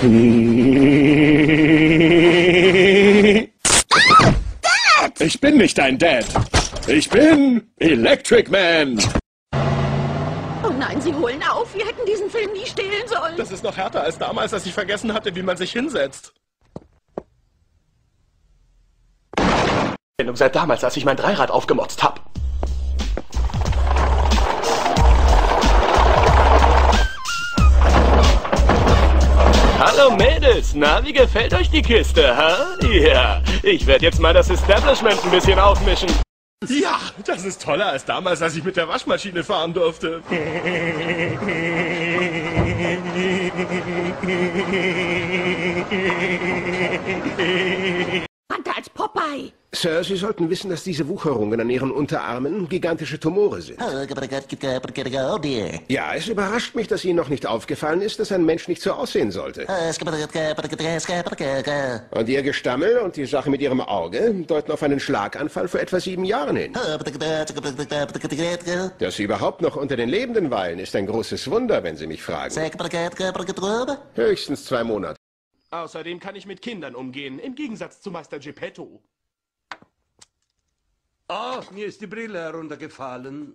Dad! Ich bin nicht dein Dad. Ich bin Electric Man. Oh nein, Sie holen auf. Wir hätten diesen Film nie stehlen sollen. Das ist noch härter als damals, als ich vergessen hatte, wie man sich hinsetzt. Seit damals, als ich mein Dreirad aufgemotzt habe. Hallo Mädels, na, wie gefällt euch die Kiste, ha? Ja, ich werde jetzt mal das Establishment ein bisschen aufmischen. Ja, das ist toller als damals, als ich mit der Waschmaschine fahren durfte. Als Popeye. Sir, Sie sollten wissen, dass diese Wucherungen an Ihren Unterarmen gigantische Tumore sind. Ja, es überrascht mich, dass Ihnen noch nicht aufgefallen ist, dass ein Mensch nicht so aussehen sollte. Und Ihr Gestammel und die Sache mit Ihrem Auge deuten auf einen Schlaganfall vor etwa 7 Jahren hin. Dass Sie überhaupt noch unter den Lebenden weilen, ist ein großes Wunder, wenn Sie mich fragen. Höchstens 2 Monate. Außerdem kann ich mit Kindern umgehen, im Gegensatz zu Meister Geppetto. Oh, mir ist die Brille heruntergefallen.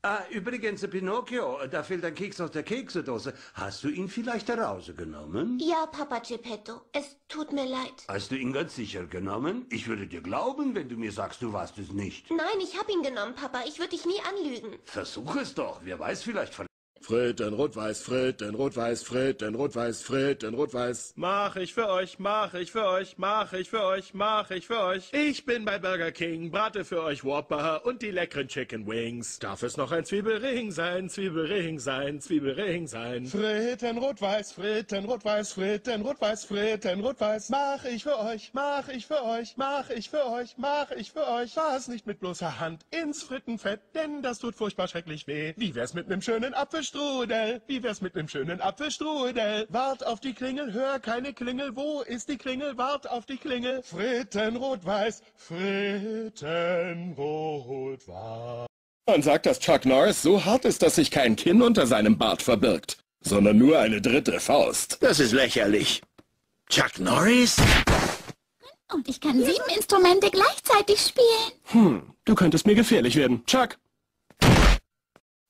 Ah, übrigens, Pinocchio, da fehlt ein Keks aus der Keksedose. Hast du ihn vielleicht herausgenommen? Ja, Papa Geppetto, es tut mir leid. Hast du ihn ganz sicher genommen? Ich würde dir glauben, wenn du mir sagst, du warst es nicht. Nein, ich habe ihn genommen, Papa. Ich würde dich nie anlügen. Versuch es doch, wer weiß vielleicht von... Fritten, rot-weiß, Fritten, rot-weiß, Fritten, rot-weiß, Fritten, rot-weiß. Mach ich für euch, mach ich für euch, mach ich für euch, mach ich für euch. Ich bin bei Burger King, brate für euch Whopper und die leckeren Chicken Wings. Darf es noch ein Zwiebelring sein, Zwiebelring sein, Zwiebelring sein. Fritten, rot-weiß, Fritten, rot-weiß, Fritten, rot-weiß, Fritten, rot-weiß. Mach ich für euch, mach ich für euch, mach ich für euch, mach ich für euch. Fahr es nicht mit bloßer Hand ins Frittenfett, denn das tut furchtbar schrecklich weh. Wie wär's mit einem schönen Apfelstrudel? Wie wär's mit einem schönen Apfelstrudel? Wart auf die Klingel, hör keine Klingel. Wo ist die Klingel? Wart auf die Klingel. Fritten, rot-weiß, Fritten, rot-weiß. Man sagt, dass Chuck Norris so hart ist, dass sich kein Kinn unter seinem Bart verbirgt, sondern nur eine dritte Faust. Das ist lächerlich. Chuck Norris? Und ich kann 7 Instrumente gleichzeitig spielen. Du könntest mir gefährlich werden. Chuck!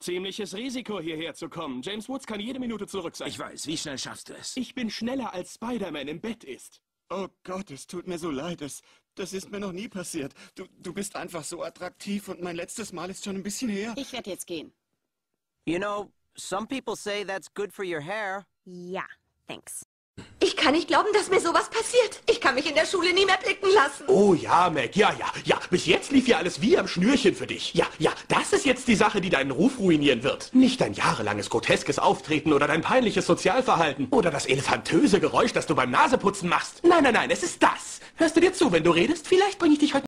Ziemliches Risiko, hierher zu kommen. James Woods kann jede Minute zurück sein. Ich weiß, wie schnell schaffst du es? Ich bin schneller, als Spider-Man im Bett ist. Oh Gott, es tut mir so leid. Das ist mir noch nie passiert. Du bist einfach so attraktiv und mein letztes Mal ist schon ein bisschen her. Ich werde jetzt gehen. You know, some people say that's good for your hair. Ja, thanks. Ich kann nicht glauben, dass mir sowas passiert. Ich kann mich in der Schule nie mehr blicken lassen. Oh ja, Mac, ja. Bis jetzt lief ja alles wie am Schnürchen für dich. Ja, das ist jetzt die Sache, die deinen Ruf ruinieren wird. Nicht dein jahrelanges groteskes Auftreten oder dein peinliches Sozialverhalten oder das elefantöse Geräusch, das du beim Naseputzen machst. Nein, es ist das. Hörst du dir zu, wenn du redest? Vielleicht bringe ich dich heute...